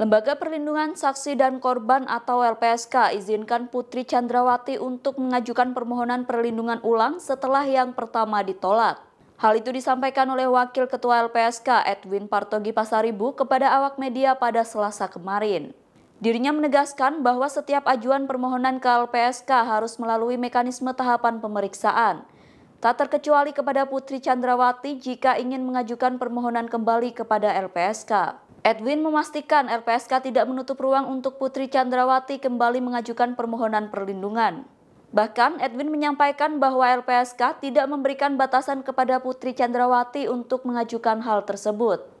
Lembaga Perlindungan Saksi dan Korban atau LPSK izinkan Putri Candrawathi untuk mengajukan permohonan perlindungan ulang setelah yang pertama ditolak. Hal itu disampaikan oleh Wakil Ketua LPSK Edwin Partogi Pasaribu kepada awak media pada Selasa kemarin. Dirinya menegaskan bahwa setiap ajuan permohonan ke LPSK harus melalui mekanisme tahapan pemeriksaan. Tak terkecuali kepada Putri Candrawathi jika ingin mengajukan permohonan kembali kepada LPSK. Edwin memastikan LPSK tidak menutup ruang untuk Putri Candrawathi kembali mengajukan permohonan perlindungan. Bahkan Edwin menyampaikan bahwa LPSK tidak memberikan batasan kepada Putri Candrawathi untuk mengajukan hal tersebut.